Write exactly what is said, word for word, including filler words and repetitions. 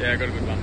Yeah, I got a good one.